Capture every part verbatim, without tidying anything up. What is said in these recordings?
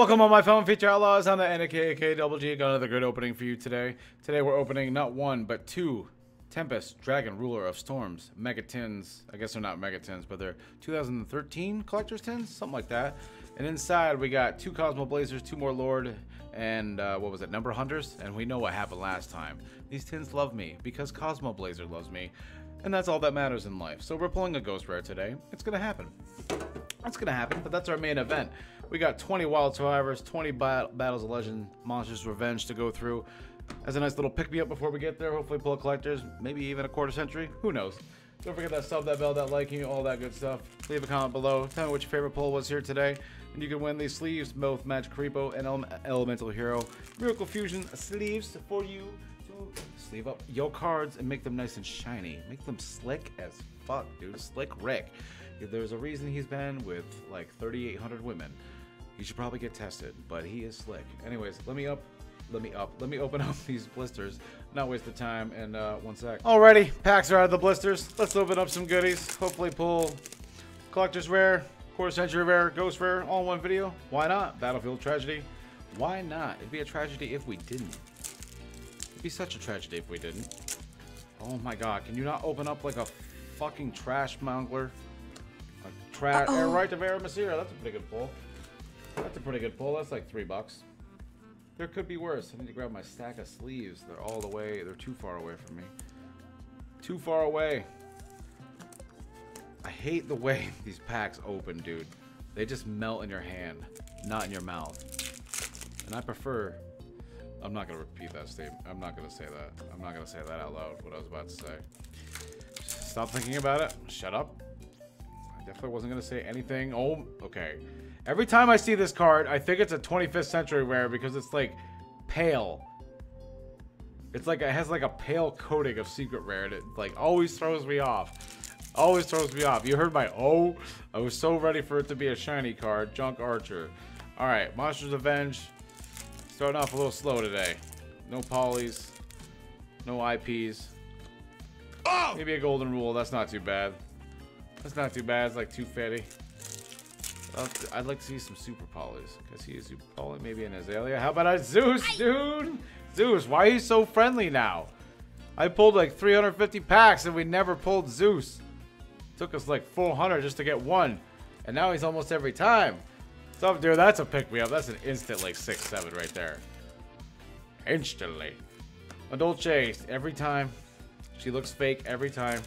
Welcome on my phone, Future Outlaws. I'm the N A K A K Double G. Got another good opening for you today. Today we're opening not one, but two Tempest Dragon Ruler of Storms Mega Tins. I guess they're not Mega Tins, but they're two thousand thirteen Collector's Tins, something like that. And inside we got two Cosmo Blazers, two more Lord, and uh, what was it, Number Hunters? And we know what happened last time. These tins love me because Cosmo Blazer loves me. And that's all that matters in life. So we're pulling a Ghost Rare today. It's gonna happen. That's gonna happen, but that's our main event. We got twenty Wild Survivors, twenty bat Battles of Legends, Monsters of Revenge to go through. As a nice little pick-me-up before we get there, hopefully pull collectors, maybe even a quarter century, who knows. Don't forget that sub, that bell, that liking, all that good stuff. Leave a comment below, tell me what your favorite pull was here today, and you can win these sleeves, both Magic Creepo and Ele Elemental Hero. Miracle Fusion sleeves for you to sleeve up your cards and make them nice and shiny. Make them slick as fuck, dude. Slick Rick. There's a reason he's been with like thirty-eight hundred women. He should probably get tested, but he is slick. Anyways, let me up, let me up, let me open up these blisters. Not waste the time, and uh, one sec. Alrighty, packs are out of the blisters. Let's open up some goodies. Hopefully pull Collector's Rare, Quarter Century Rare, Ghost Rare, all in one video. Why not? Battlefield Tragedy. Why not? It'd be a tragedy if we didn't. It'd be such a tragedy if we didn't. Oh my god, can you not open up like a fucking trash mongler? A trash, uh -oh. Right to Vera Masira, that's a pretty good pull. That's a pretty good pull. That's like three bucks. There could be worse. I need to grab my stack of sleeves. They're all the way. They're too far away from me. Too far away. I hate the way these packs open, dude. They just melt in your hand, not in your mouth. And I prefer... I'm not going to repeat that statement. I'm not going to say that. I'm not going to say that out loud, what I was about to say. Stop thinking about it. Shut up. I definitely wasn't going to say anything. Oh, okay. Every time I see this card, I think it's a twenty-fifth century rare because it's like pale. It's like it has like a pale coating of secret rare, and it like always throws me off. Always throws me off. You heard my oh? I was so ready for it to be a shiny card. Junk Archer. All right, Monsters of Revenge. Starting off a little slow today. No polys, no I Ps. Oh! Maybe a Golden Rule. That's not too bad. That's not too bad. It's like too fatty. I'd like to see some Super Polys. Because he is Super Poly, maybe an Azalea. How about a Zeus, dude? Zeus, why are you so friendly now? I pulled like three hundred fifty packs and we never pulled Zeus. Took us like four hundred just to get one. And now he's almost every time. What's up, dude? That's a pick-me-up. That's an instant like six seven right there. Instantly. Adult Chase, every time. She looks fake every time.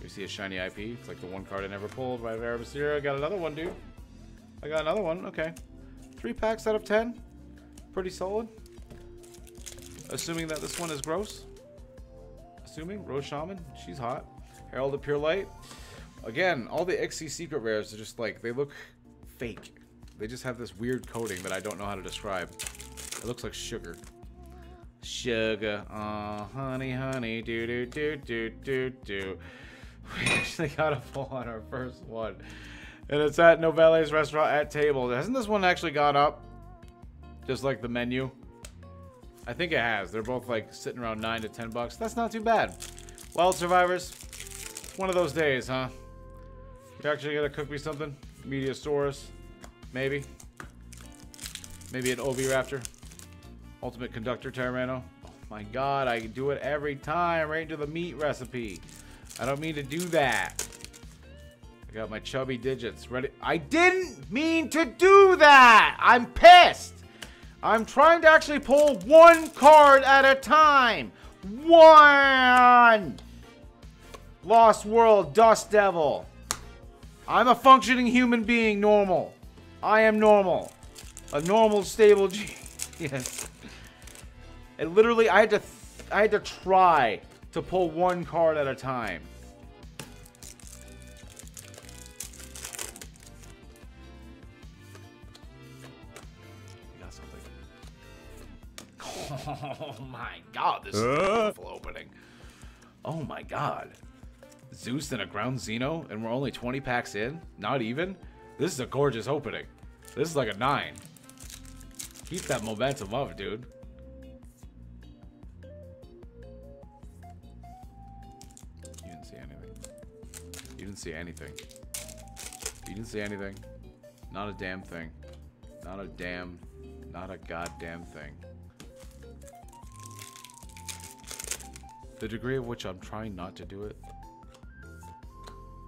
You see a shiny I P. It's like the one card I never pulled. Right there, Basira. I got another one, dude. I got another one. Okay. Three packs out of ten. Pretty solid. Assuming that this one is gross. Assuming. Rose Shaman. She's hot. Herald of Pure Light. Again, all the X C secret rares are just like, they look fake. They just have this weird coating that I don't know how to describe. It looks like sugar. Sugar. Oh, honey, honey. Do, do, do, do, do, do. We actually got a pull on our first one. And it's at Novelle's Restaurant at Table. Hasn't this one actually gone up? Just like the menu? I think it has. They're both like sitting around nine to ten bucks. That's not too bad. Wild Survivors. One of those days, huh? You're actually going to cook me something? Mediasaurus. Maybe. Maybe an Oviraptor. Ultimate Conductor Tyranno. Oh my god, I do it every time. Right into the meat recipe. I don't mean to do that. I got my chubby digits ready. I didn't mean to do that. I'm pissed. I'm trying to actually pull one card at a time. One. Lost World, Dust Devil. I'm a functioning human being, normal. I am normal. A normal, stable G. Yes. And literally, I had to, th I had to try to pull one card at a time. You got something. Oh my god, this uh. is a beautiful opening. Oh my god. Zeus and a Ground Xeno, and we're only twenty packs in? Not even? This is a gorgeous opening. This is like a nine. Keep that momentum up, dude. You didn't see anything. You didn't see anything. You didn't see anything. Not a damn thing. Not a damn, not a goddamn thing. The degree at which I'm trying not to do it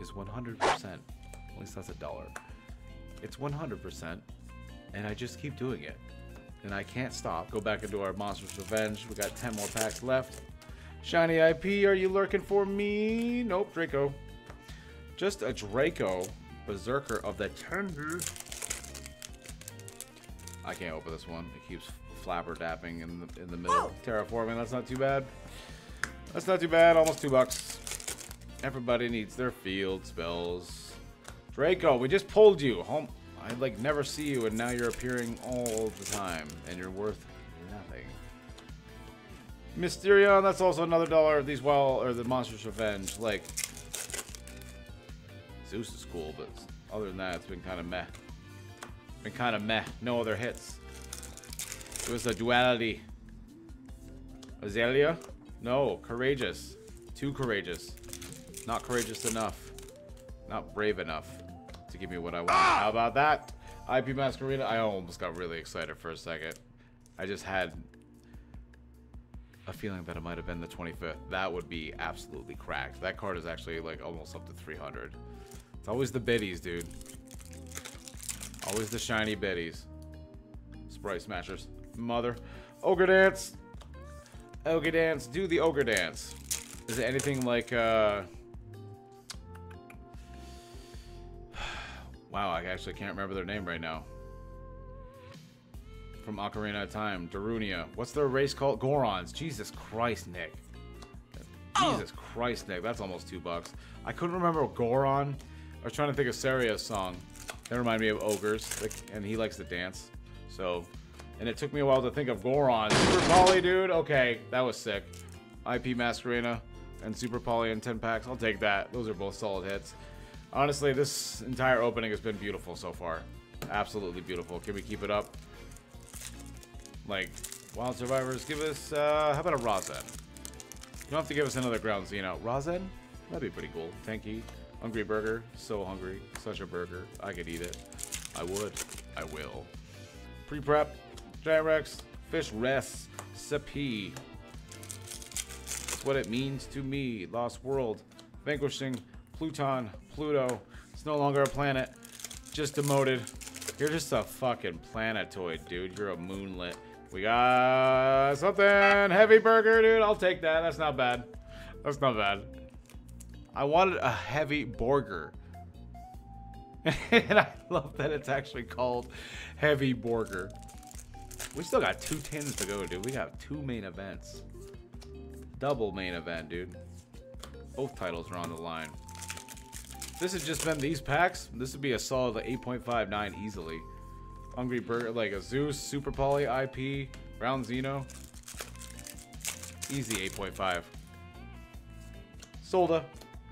is one hundred percent. At least that's a dollar. It's one hundred percent, and I just keep doing it. And I can't stop. Go back into our Monsters of Revenge. We got ten more packs left. Shiny I P, are you lurking for me? Nope, Draco. Just a Draco, Berserker of the Tender. I can't open this one. It keeps flabberdapping in the, in the middle. Oh. Terraforming, that's not too bad. That's not too bad, almost two bucks. Everybody needs their field spells. Draco, we just pulled you. Home. I like never see you and now you're appearing all the time and you're worth nothing. Mysterion, that's also another dollar. These wild or the Monsters Revenge. Like Zeus is cool, but other than that, it's been kind of meh. Been kind of meh. No other hits. It was a duality. Azalea? No. Courageous. Too courageous. Not courageous enough. Not brave enough to give me what I want. Ah! How about that? I P Mascarina? I almost got really excited for a second. I just had a feeling that it might have been the twenty-fifth. That would be absolutely cracked. That card is actually like almost up to three hundred. It's always the biddies, dude. Always the shiny biddies. Sprite Smashers. Mother. Ogre Dance. Ogre Dance. Do the Ogre Dance. Is it anything like... Uh... Wow, I actually can't remember their name right now. From Ocarina of Time. Darunia. What's their race called? Gorons. Jesus Christ, Nick. Oh. Jesus Christ, Nick. That's almost two bucks. I couldn't remember Goron. I was trying to think of Seria's song. That reminded me of ogres, like, and he likes to dance. So, and it took me a while to think of Goron. Super Poly, dude. Okay, that was sick. I P Mascarina and Super Poly and ten packs. I'll take that. Those are both solid hits. Honestly, this entire opening has been beautiful so far. Absolutely beautiful. Can we keep it up? Like, Wild Survivors, give us, uh, how about a Razen? You don't have to give us another Ground Xeno. Razen? That'd be pretty cool. Tanky. Hungry Burger. So hungry. Such a burger. I could eat it. I would. I will. Pre-prep. Giant Rex. Fish Rests. Sapee. That's what it means to me. Lost World. Vanquishing. Pluton. Pluto. It's no longer a planet. Just demoted. You're just a fucking planetoid, dude. You're a moonlet. We got something. Heavy Burger, dude. I'll take that. That's not bad. That's not bad. I wanted a Heavy Burger. And I love that it's actually called Heavy Burger. We still got two tins to go, dude. We got two main events. Double main event, dude. Both titles are on the line. This has just been these packs. This would be a solid like eight point five nine easily. Hungry Burger, like a Zeus, Super Poly, I P, Ground Xeno. Easy eight point five. Solda.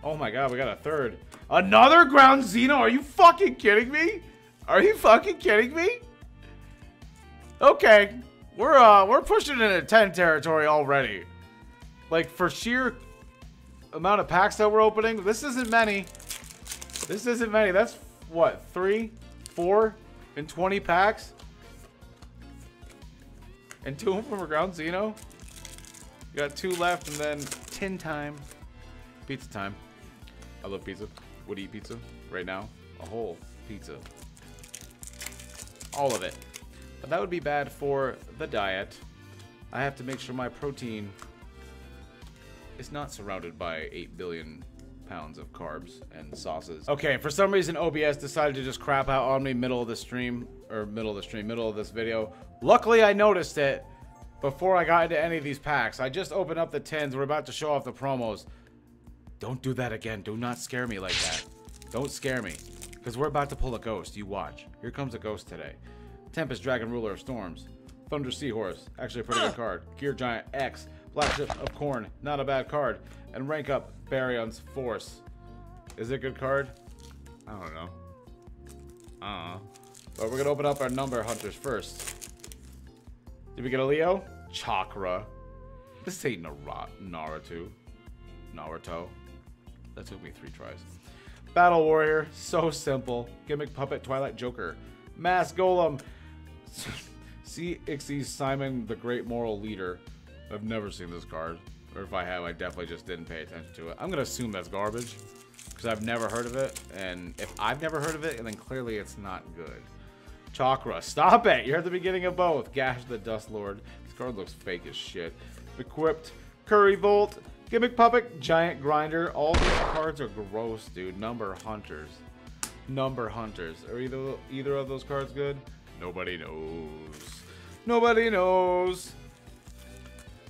Oh my god, we got a third. Another Ground Xeno? Are you fucking kidding me? Are you fucking kidding me? Okay. We're uh we're pushing into ten territory already. Like for sheer amount of packs that we're opening, this isn't many. This isn't many. That's what, three, four, and twenty packs? And two of them are Ground Xeno. You got two left and then tin time. Pizza time. I love pizza. Would eat pizza right now. A whole pizza. All of it. But that would be bad for the diet. I have to make sure my protein is not surrounded by eight billion pounds of carbs and sauces. Okay, for some reason O B S decided to just crap out on me middle of the stream. Or middle of the stream, middle of this video. Luckily I noticed it before I got into any of these packs. I just opened up the tins. We're about to show off the promos. Don't do that again. Do not scare me like that. Don't scare me. Because we're about to pull a ghost. You watch. Here comes a ghost today. Tempest Dragon Ruler of Storms. Thunder Seahorse. Actually a pretty good card. Gear Giant X. Black Ship of Corn. Not a bad card. And rank up Barion's Force. Is it a good card? I don't know. Uh-uh. But we're going to open up our Number Hunters first. Did we get a Leo? Chakra. This ain't Naruto. Naruto. That took me three tries. Battle Warrior, so simple. Gimmick Puppet, Twilight Joker. Mass Golem. See, Ixie's Simon, the Great Moral Leader. I've never seen this card. Or if I have, I definitely just didn't pay attention to it. I'm going to assume that's garbage, because I've never heard of it. And if I've never heard of it, then clearly it's not good. Chakra. Stop it! You're at the beginning of both. Gash the Dust Lord. This card looks fake as shit. Equipped. Curry Volt. Gimmick Puppet. Giant Grinder. All these cards are gross, dude. Number Hunters. Number Hunters. Are either, either of those cards good? Nobody knows. Nobody knows.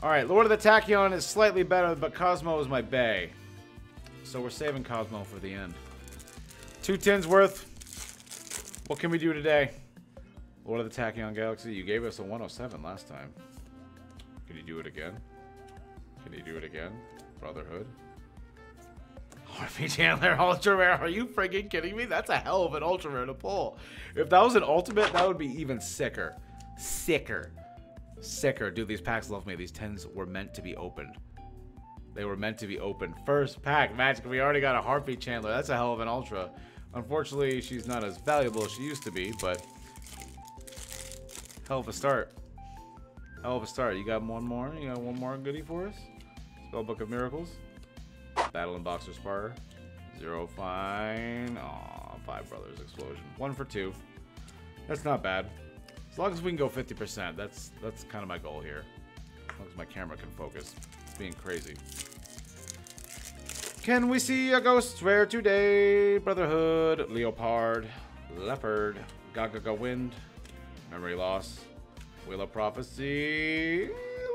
Alright, Lord of the Tachyon is slightly better, but Cosmo is my bae. So we're saving Cosmo for the end. Two tins worth. What can we do today? Lord of the Tachyon Galaxy, you gave us a one oh seven last time. Can you do it again? Can you do it again? Brotherhood? Harpy Chandler Ultra Rare. Are you freaking kidding me? That's a hell of an Ultra Rare to pull. If that was an Ultimate, that would be even sicker. Sicker. Sicker. Dude, these packs love me. These tins were meant to be opened. They were meant to be opened. First pack, Magic. We already got a Harpy Chandler. That's a hell of an Ultra. Unfortunately, she's not as valuable as she used to be, but hell of a start. Hell of a start. You got one more? You got one more goodie for us? Spellbook of Miracles. Battle and Boxer Spar. Zero Fine. Aw, Five Brothers Explosion. One for two. That's not bad. As long as we can go fifty percent, that's that's kind of my goal here. As long as my camera can focus. It's being crazy. Can we see a ghost rare today? Brotherhood, Leopard, Leopard, Gagaga Wind, Memory Loss, Wheel of Prophecy,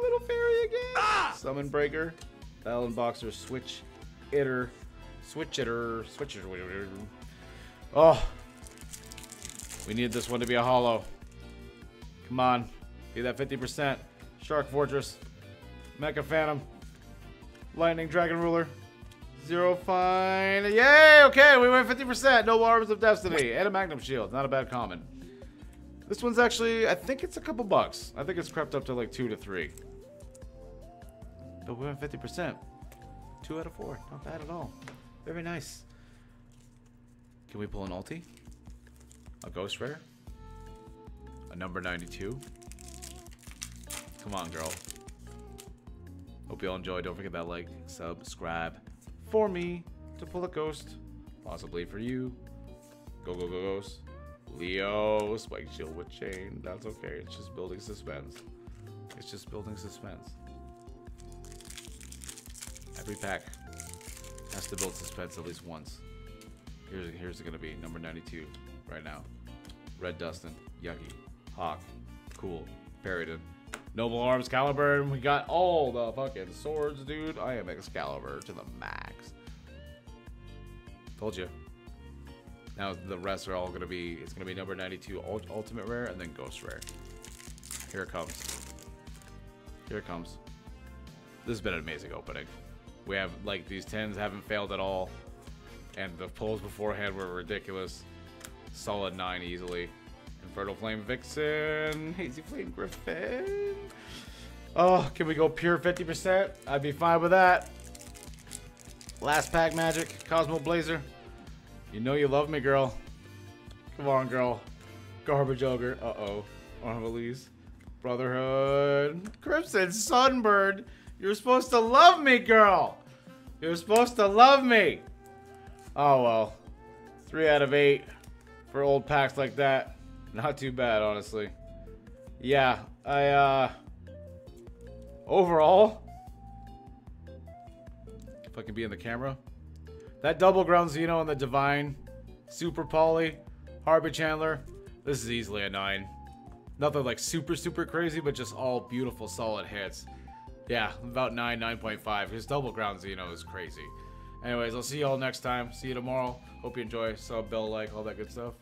Little Fairy again, ah! Summon Breaker, Battle and Boxer, Switch Itter, Switch Itter, Switch Itter. Oh, we need this one to be a hollow. Come on, be that fifty percent. Shark Fortress, Mecha Phantom, Lightning Dragon Ruler. Zero Fine. Yay! Okay, we went fifty percent. No Arms of Destiny. And a Magnum Shield. Not a bad common. This one's actually, I think it's a couple bucks. I think it's crept up to like two to three. But we went fifty percent. Two out of four. Not bad at all. Very nice. Can we pull an ulti? A Ghost Rare? A number ninety-two? Come on, girl. Hope you all enjoy. Don't forget that like, subscribe. For me to pull a ghost, possibly for you. Go, go, go, ghost. Leo, Spike Shield with Chain. That's okay. It's just building suspense. It's just building suspense. Every pack has to build suspense at least once. Here's here's gonna be number ninety-two right now. Red Dustin, Yucky, Hawk, Cool, Paradin, Noble Arms, Caliburn. We got all the fucking swords, dude. I am Excalibur to the max. Told you. Now the rest are all going to be, it's going to be number ninety-two Ultimate Rare and then Ghost Rare. Here it comes. Here it comes. This has been an amazing opening. We have, like, these tens haven't failed at all. And the pulls beforehand were ridiculous. Solid nine easily. Fertile Flame Vixen, Hazy Flame Griffin. Oh, can we go pure fifty percent? I'd be fine with that. Last pack, Magic. Cosmo Blazer. You know you love me, girl. Come on, girl. Garbage Ogre. Uh-oh. Armalise. Brotherhood. Crimson Sunbird. You're supposed to love me, girl. You're supposed to love me. Oh, well. Three out of eight for old packs like that. Not too bad, honestly. Yeah, I, uh... overall... if I can be in the camera. That double Ground Xeno and the Divine. Super Poly. Harpy Chandler. This is easily a nine. Nothing like super, super crazy, but just all beautiful, solid hits. Yeah, about nine, nine point five. His double Ground Xeno is crazy. Anyways, I'll see you all next time. See you tomorrow. Hope you enjoy. Sub, bell, like, all that good stuff.